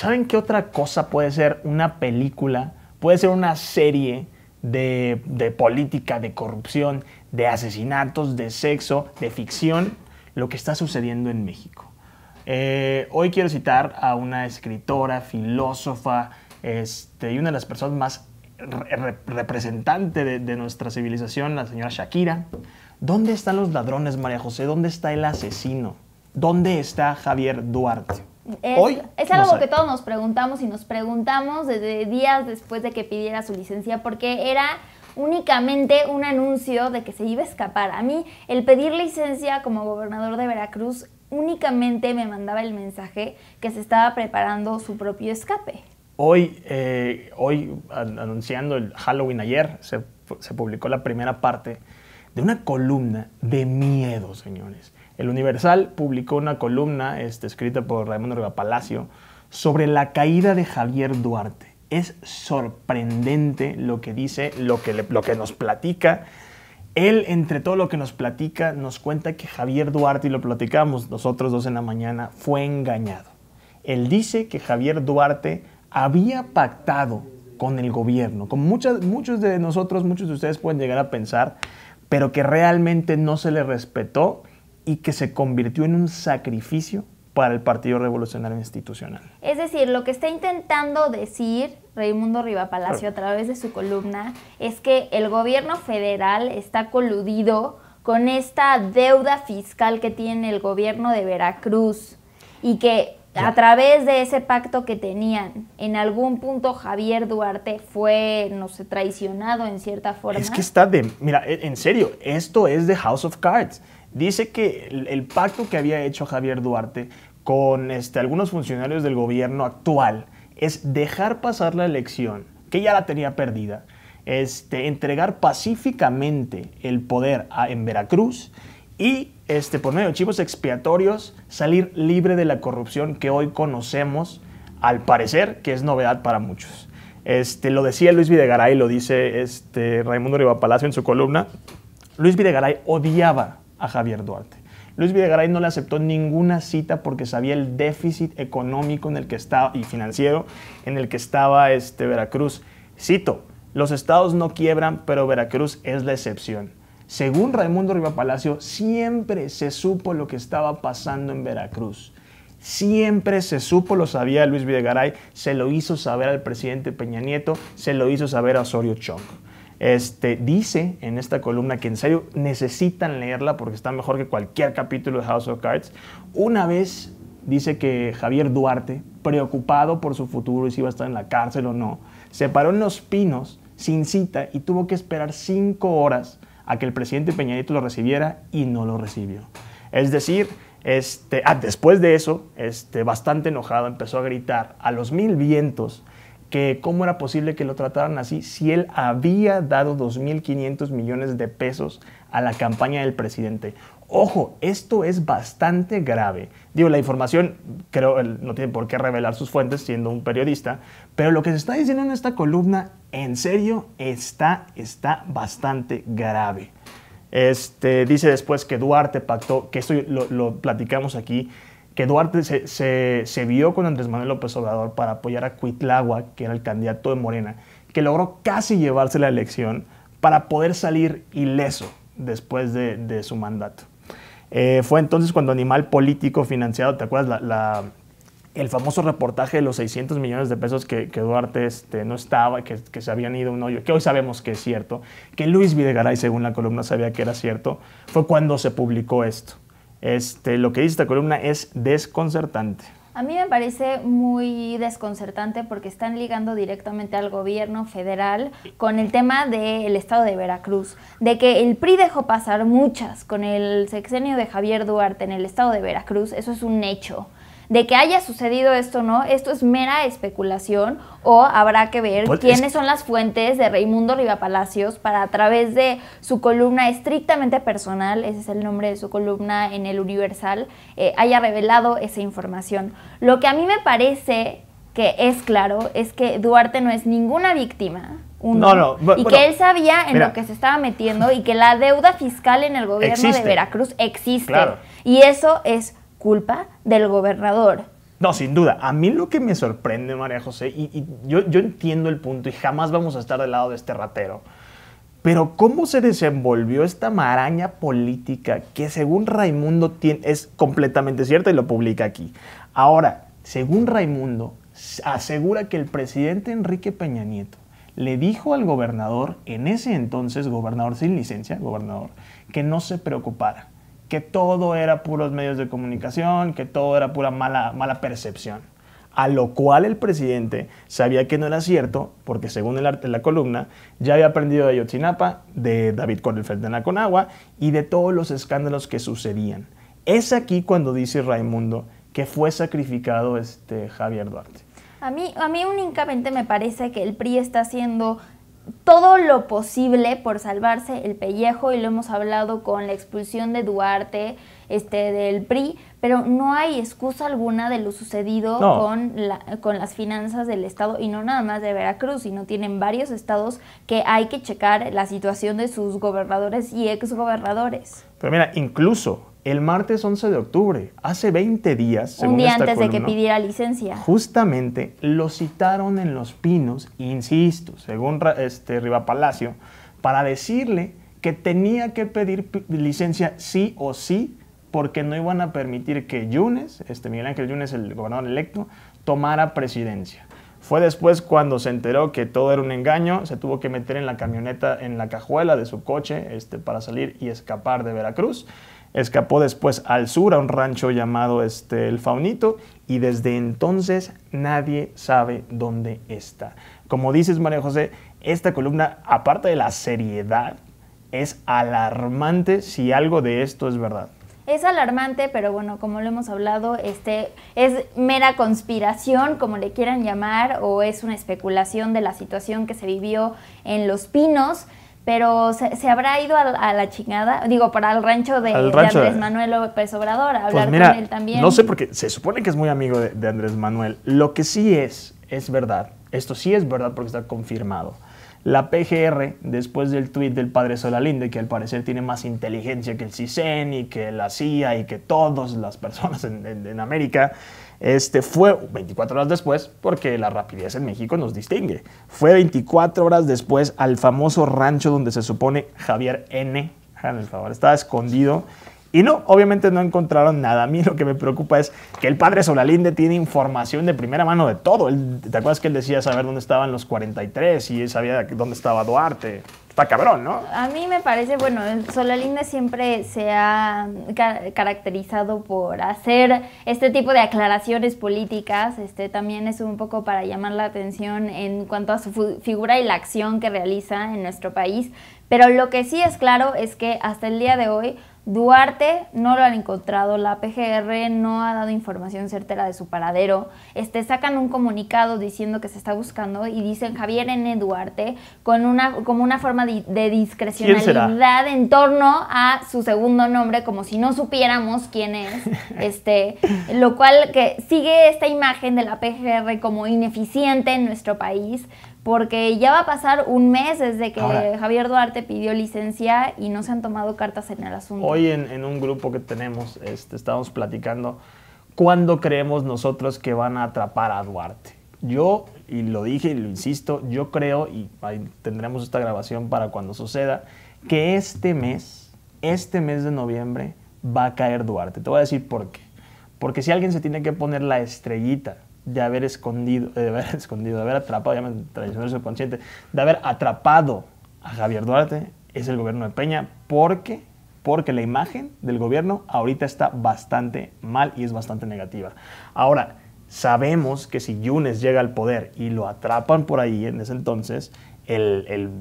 ¿Saben qué otra cosa puede ser una película? Puede ser una serie de política, de corrupción, de asesinatos, de sexo, de ficción, lo que está sucediendo en México. Hoy quiero citar a una escritora, filósofa, y una de las personas más representante de nuestra civilización, la señora Shakira. ¿Dónde están los ladrones, María José? ¿Dónde está el asesino? ¿Dónde está Javier Duarte? Es algo que todos nos preguntamos y nos preguntamos desde días después de que pidiera su licencia, porque era únicamente un anuncio de que se iba a escapar. A mí el pedir licencia como gobernador de Veracruz únicamente me mandaba el mensaje que se estaba preparando su propio escape. Hoy anunciando el Halloween, ayer se publicó la primera parte de una columna de miedo, señores. El Universal publicó una columna escrita por Raymundo Riva Palacio sobre la caída de Javier Duarte. Es sorprendente lo que dice, lo que nos platica. Él, entre todo lo que nos platica, nos cuenta que Javier Duarte, y lo platicamos nosotros dos en la mañana, fue engañado. Él dice que Javier Duarte había pactado con el gobierno, como muchos de nosotros, muchos de ustedes pueden llegar a pensar, pero que realmente no se le respetó y que se convirtió en un sacrificio para el Partido Revolucionario Institucional. Es decir, lo que está intentando decir Raymundo Riva Palacio a través de su columna es que el gobierno federal está coludido con esta deuda fiscal que tiene el gobierno de Veracruz y que a través de ese pacto que tenían, en algún punto Javier Duarte fue, no sé, traicionado en cierta forma. Es que está de... Mira, en serio, esto es de House of Cards. Dice que el pacto que había hecho Javier Duarte con algunos funcionarios del gobierno actual es dejar pasar la elección, que ya la tenía perdida, entregar pacíficamente el poder en Veracruz y por medio de chivos expiatorios salir libre de la corrupción que hoy conocemos, al parecer, que es novedad para muchos. Lo decía Luis Videgaray, lo dice Raymundo Riva Palacio en su columna. Luis Videgaray odiaba a Javier Duarte. Luis Videgaray no le aceptó ninguna cita porque sabía el déficit económico en el que estaba, y financiero en el que estaba Veracruz. Cito, los estados no quiebran, pero Veracruz es la excepción. Según Raymundo Riva Palacio, siempre se supo lo que estaba pasando en Veracruz. Siempre se supo, lo sabía Luis Videgaray, se lo hizo saber al presidente Peña Nieto, se lo hizo saber a Osorio Chong. Dice en esta columna, que en serio necesitan leerla porque está mejor que cualquier capítulo de House of Cards. Una vez dice que Javier Duarte, preocupado por su futuro y si iba a estar en la cárcel o no, se paró en Los Pinos sin cita y tuvo que esperar 5 horas a que el presidente Peña Nieto lo recibiera y no lo recibió. Es decir, después de eso, bastante enojado, empezó a gritar a los mil vientos que cómo era posible que lo trataran así si él había dado 2.500 millones de pesos a la campaña del presidente. Ojo, esto es bastante grave. Digo, la información, creo, no tiene por qué revelar sus fuentes siendo un periodista, pero lo que se está diciendo en esta columna, en serio, está bastante grave. Dice después que Duarte pactó, que esto lo platicamos aquí, que Duarte se vio con Andrés Manuel López Obrador para apoyar a Cuitláhuac, que era el candidato de Morena, que logró casi llevarse la elección para poder salir ileso después de su mandato. Fue entonces cuando Animal Político financiado, ¿te acuerdas? El famoso reportaje de los 600 millones de pesos que Duarte no estaba, que se habían ido a un hoyo, que hoy sabemos que es cierto, que Luis Videgaray, según la columna, sabía que era cierto, fue cuando se publicó esto. Lo que dice esta columna es desconcertante. A mí me parece muy desconcertante porque están ligando directamente al gobierno federal con el tema del estado de Veracruz, de que el PRI dejó pasar muchas con el sexenio de Javier Duarte en el estado de Veracruz, eso es un hecho. De que haya sucedido esto, ¿no? Esto es mera especulación o habrá que ver quiénes son las fuentes de Raymundo Riva Palacios para, a través de su columna estrictamente personal, ese es el nombre de su columna en El Universal, haya revelado esa información. Lo que a mí me parece que es claro es que Duarte no es ninguna víctima. Que él sabía en lo que se estaba metiendo y que la deuda fiscal en el gobierno de Veracruz existe. Claro. Y eso es culpa del gobernador. No, sin duda. A mí lo que me sorprende, María José, y yo entiendo el punto y jamás vamos a estar del lado de este ratero, pero cómo se desenvolvió esta maraña política que según Raymundo es completamente cierta y lo publica aquí. Ahora, según Raymundo, asegura que el presidente Enrique Peña Nieto le dijo al gobernador, en ese entonces gobernador sin licencia, gobernador, que no se preocupara, que todo era puros medios de comunicación, que todo era pura mala percepción. A lo cual el presidente sabía que no era cierto, porque según la columna, ya había aprendido de Ayotzinapa, de David Cronenfeld en la Conagua y de todos los escándalos que sucedían. Es aquí cuando dice Raymundo que fue sacrificado Javier Duarte. A mí únicamente me parece que el PRI está haciendo todo lo posible por salvarse el pellejo, y lo hemos hablado con la expulsión de Duarte del PRI, pero no hay excusa alguna de lo sucedido con las finanzas del Estado, y no nada más de Veracruz, sino tienen varios estados que hay que checar la situación de sus gobernadores y exgobernadores. Pero mira, incluso el martes 11 de octubre, hace 20 días, según un día antes de que pidiera licencia, justamente lo citaron en Los Pinos, insisto, según Riva Palacio, para decirle que tenía que pedir licencia sí o sí, porque no iban a permitir que Yunes, Miguel Ángel Yunes, el gobernador electo, tomara presidencia. Fue después cuando se enteró que todo era un engaño, se tuvo que meter en la camioneta, en la cajuela de su coche, para salir y escapar de Veracruz. Escapó después al sur a un rancho llamado El Faunito, y desde entonces nadie sabe dónde está. Como dices, María José, esta columna, aparte de la seriedad, es alarmante si algo de esto es verdad. Es alarmante, pero bueno, como lo hemos hablado, es mera conspiración, como le quieran llamar, o es una especulación de la situación que se vivió en Los Pinos. Pero se habrá ido a la chingada, digo, para el rancho de Andrés Manuel López Obrador, a hablar con él también. No sé, porque se supone que es muy amigo de Andrés Manuel. Lo que sí es verdad, esto sí es verdad porque está confirmado. La PGR, después del tuit del padre Solalinde, que al parecer tiene más inteligencia que el CISEN y que la CIA y que todas las personas en América, fue 24 horas después, porque la rapidez en México nos distingue. Fue 24 horas después al famoso rancho donde se supone Javier N., háganme el favor, estaba escondido. Y no, obviamente no encontraron nada. A mí lo que me preocupa es que el padre Solalinde tiene información de primera mano de todo. ¿Te acuerdas que él decía saber dónde estaban los 43 y él sabía dónde estaba Duarte? Está cabrón, ¿no? A mí me parece, bueno, Solalinde siempre se ha caracterizado por hacer este tipo de aclaraciones políticas. También es un poco para llamar la atención en cuanto a su figura y la acción que realiza en nuestro país. Pero lo que sí es claro es que hasta el día de hoy Duarte no lo han encontrado, la PGR no ha dado información certera de su paradero. Sacan un comunicado diciendo que se está buscando y dicen Javier N. Duarte como una forma de discrecionalidad en torno a su segundo nombre, como si no supiéramos quién es. Lo cual que sigue esta imagen de la PGR como ineficiente en nuestro país, porque ya va a pasar un mes desde que Javier Duarte pidió licencia y no se han tomado cartas en el asunto. Hoy en un grupo que tenemos estábamos platicando cuándo creemos nosotros que van a atrapar a Duarte. Yo, y lo dije y lo insisto, yo creo, y ahí tendremos esta grabación para cuando suceda, que este mes de noviembre va a caer Duarte. Te voy a decir por qué. Porque si alguien se tiene que poner la estrellita de haber escondido, de haber atrapado, ya me traicionó el subconsciente, de haber atrapado a Javier Duarte, es el gobierno de Peña, porque la imagen del gobierno ahorita está bastante mal y es bastante negativa. Ahora, sabemos que si Yunes llega al poder y lo atrapan por ahí en ese entonces, el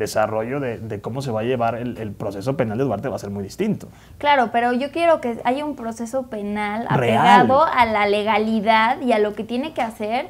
desarrollo de cómo se va a llevar el proceso penal de Duarte va a ser muy distinto. Claro, pero yo quiero que haya un proceso penal apegado a la legalidad y a lo que tiene que hacer.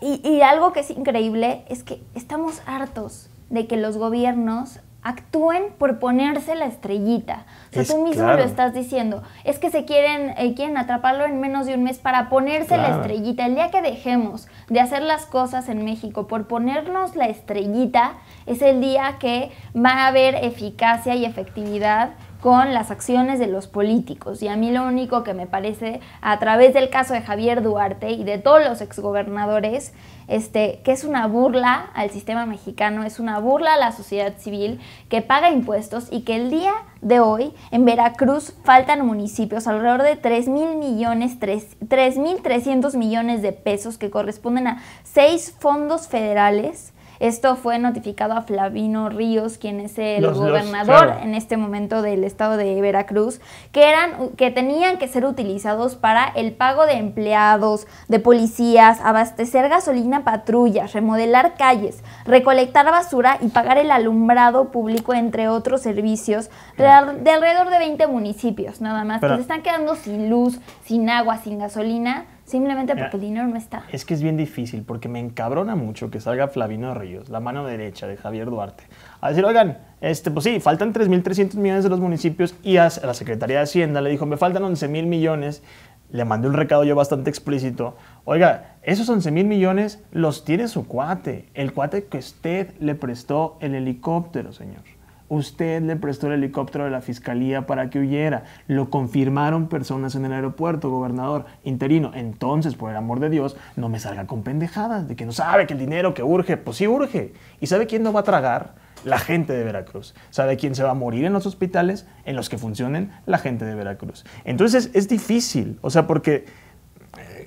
Y algo que es increíble es que estamos hartos de que los gobiernos actúen por ponerse la estrellita. O sea, tú mismo lo estás diciendo. Es que se quieren atraparlo en menos de un mes para ponerse la estrellita. El día que dejemos de hacer las cosas en México por ponernos la estrellita, es el día que va a haber eficacia y efectividad con las acciones de los políticos. Y a mí lo único que me parece, a través del caso de Javier Duarte y de todos los exgobernadores, que es una burla al sistema mexicano, es una burla a la sociedad civil que paga impuestos, y que el día de hoy en Veracruz faltan municipios, alrededor de 3.300 millones de pesos que corresponden a 6 fondos federales. Esto fue notificado a Flavino Ríos, quien es el gobernador en este momento del estado de Veracruz, que tenían que ser utilizados para el pago de empleados, de policías, abastecer gasolina a patrullas, remodelar calles, recolectar basura y pagar el alumbrado público, entre otros servicios, de alrededor de 20 municipios nada más, que se están quedando sin luz, sin agua, sin gasolina, simplemente porque el dinero no está. Es que es bien difícil, porque me encabrona mucho que salga Flavino Ríos, la mano derecha de Javier Duarte, a decir, oigan, pues sí, faltan 3.300 millones de los municipios, y a la Secretaría de Hacienda le dijo, me faltan 11.000 millones, le mandé un recado yo bastante explícito, oiga, esos 11.000 millones los tiene su cuate, el cuate que usted le prestó el helicóptero, señor. Usted le prestó el helicóptero de la fiscalía para que huyera. Lo confirmaron personas en el aeropuerto, gobernador interino. Entonces, por el amor de Dios, no me salga con pendejadas de que no sabe que el dinero que urge. Pues sí urge. ¿Y sabe quién no va a tragar? La gente de Veracruz. ¿Sabe quién se va a morir en los hospitales en los que funcionen? La gente de Veracruz. Entonces, es difícil. O sea, porque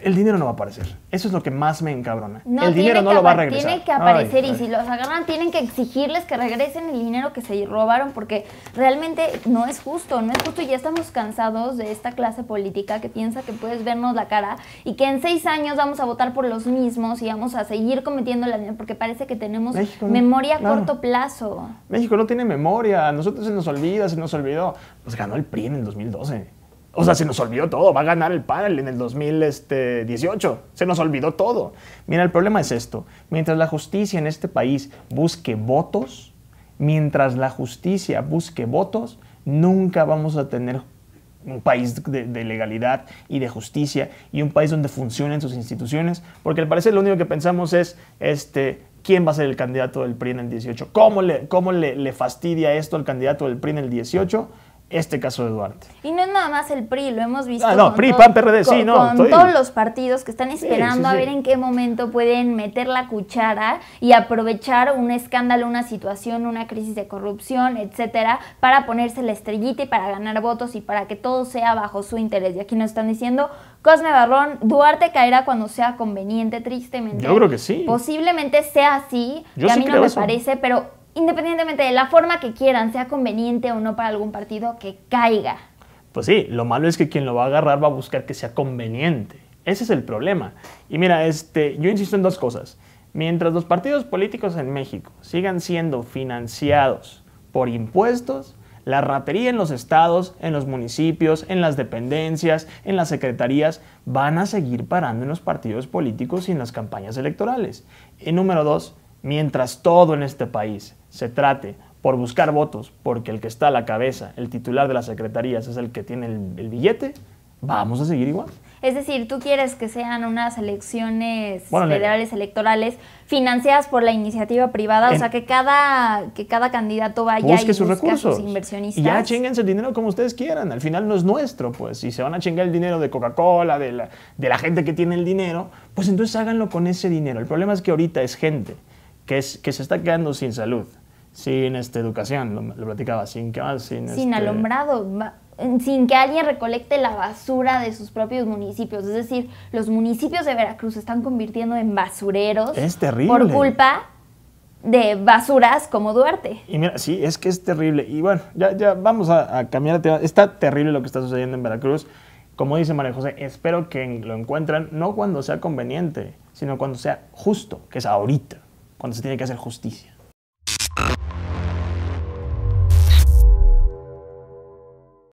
el dinero no va a aparecer. Eso es lo que más me encabrona. No, el dinero no lo va a regresar. Tiene que aparecer, y si los agarran tienen que exigirles que regresen el dinero que se robaron, porque realmente no es justo, no es justo, y ya estamos cansados de esta clase política que piensa que puedes vernos la cara y que en 6 años vamos a votar por los mismos y vamos a seguir cometiendo la misma, porque parece que tenemos memoria a corto plazo. México no tiene memoria, a nosotros se nos olvida, se nos olvidó. Pues ganó el PRI en el 2012. O sea, se nos olvidó todo. Va a ganar el PAN en el 2018. Se nos olvidó todo. Mira, el problema es esto. Mientras la justicia en este país busque votos, nunca vamos a tener un país de legalidad y de justicia, y un país donde funcionen sus instituciones. Porque al parecer lo único que pensamos es, ¿quién va a ser el candidato del PRI en el 18? ¿Cómo le fastidia esto al candidato del PRI en el 18? Este caso de Duarte. Y no es nada más el PRI, lo hemos visto con todos los partidos que están esperando a ver en qué momento pueden meter la cuchara y aprovechar un escándalo, una situación, una crisis de corrupción, etcétera, para ponerse la estrellita y para ganar votos y para que todo sea bajo su interés. Y aquí nos están diciendo, Cosme Barrón, Duarte caerá cuando sea conveniente, tristemente. Yo creo que sí. Posiblemente sea así, que a mí no me parece, pero independientemente de la forma que quieran, sea conveniente o no para algún partido, que caiga. Pues sí, lo malo es que quien lo va a agarrar va a buscar que sea conveniente. Ese es el problema. Y mira, yo insisto en 2 cosas. Mientras los partidos políticos en México sigan siendo financiados por impuestos, la ratería en los estados, en los municipios, en las dependencias, en las secretarías, van a seguir parando en los partidos políticos y en las campañas electorales. Y número 2, mientras todo en este país se trate por buscar votos, porque el que está a la cabeza, el titular de las secretarías, es el que tiene el billete, vamos a seguir igual. Es decir, tú quieres que sean unas elecciones federales electorales financiadas por la iniciativa privada, o sea, que cada candidato vaya y busque sus recursos, sus inversionistas. Y ya chinguense el dinero como ustedes quieran, al final no es nuestro, pues. Si se van a chingar el dinero de Coca-Cola, de la gente que tiene el dinero, pues entonces háganlo con ese dinero. El problema es que ahorita es gente que se está quedando sin salud, sin educación, lo platicaba, sin alumbrado, sin que alguien recolecte la basura de sus propios municipios. Es decir, los municipios de Veracruz se están convirtiendo en basureros. Es terrible. Por culpa de basuras como Duarte. Y mira, sí, es que es terrible. Y bueno, ya vamos a cambiar de tema. Está terrible lo que está sucediendo en Veracruz. Como dice María José, espero que lo encuentren no cuando sea conveniente, sino cuando sea justo, que es ahorita, cuando se tiene que hacer justicia.